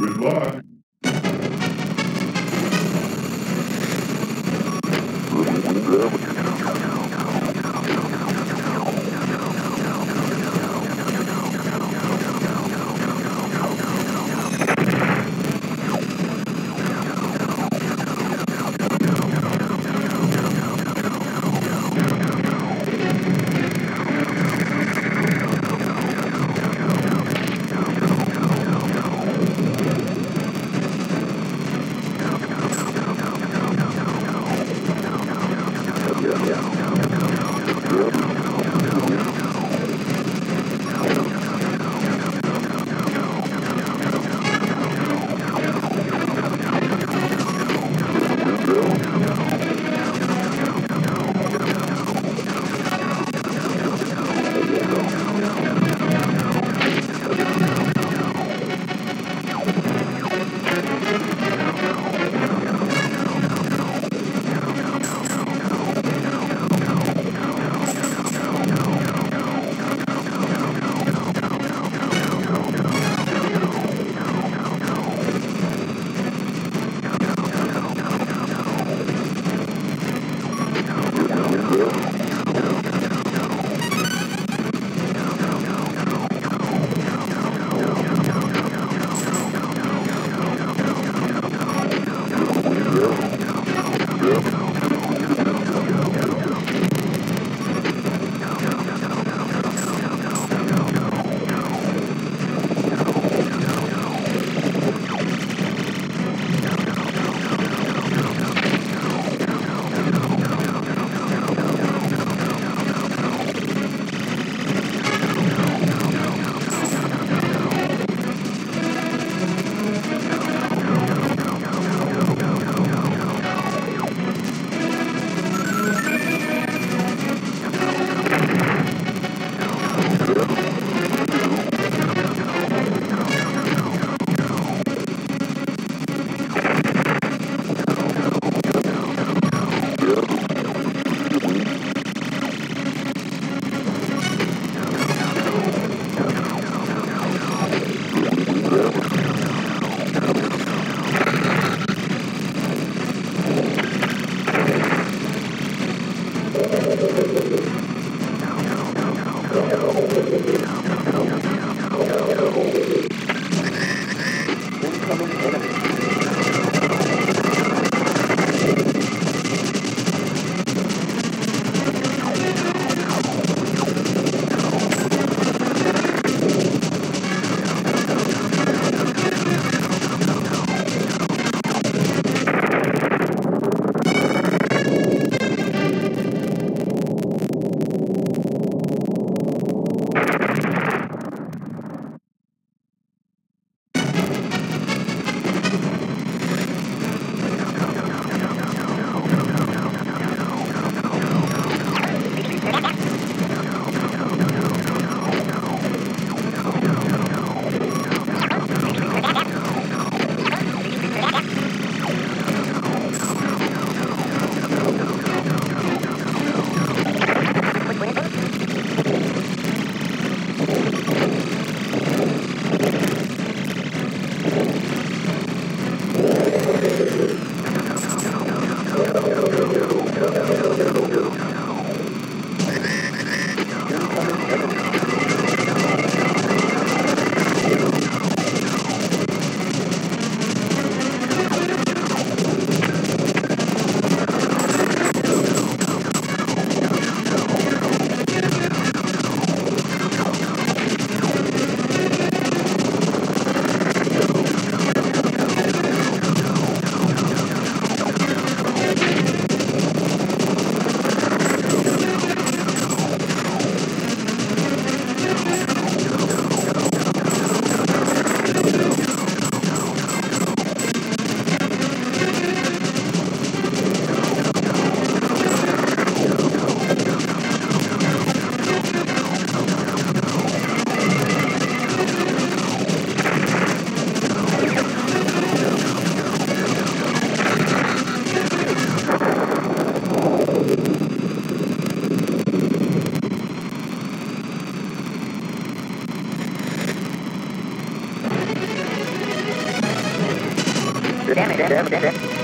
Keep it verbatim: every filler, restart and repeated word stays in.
Good luck. damage.